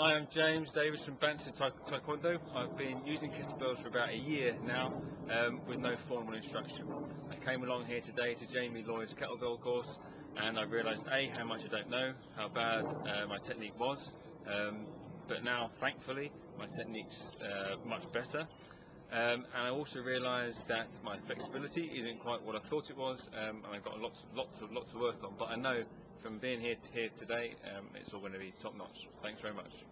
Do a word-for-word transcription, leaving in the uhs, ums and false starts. I am James Davis from Benson Taekwondo. I've been using kettlebells for about a year now um, with no formal instruction. I came along here today to Jamie Lloyd's kettlebell course, and I realised A, how much I don't know, how bad uh, my technique was, um, but now thankfully my technique's uh, much better. Um, and I also realised that my flexibility isn't quite what I thought it was, um, and I've got a lot, lot, to, lot to work on. But I know from being here, to here today, um, it's all going to be top notch. Thanks very much.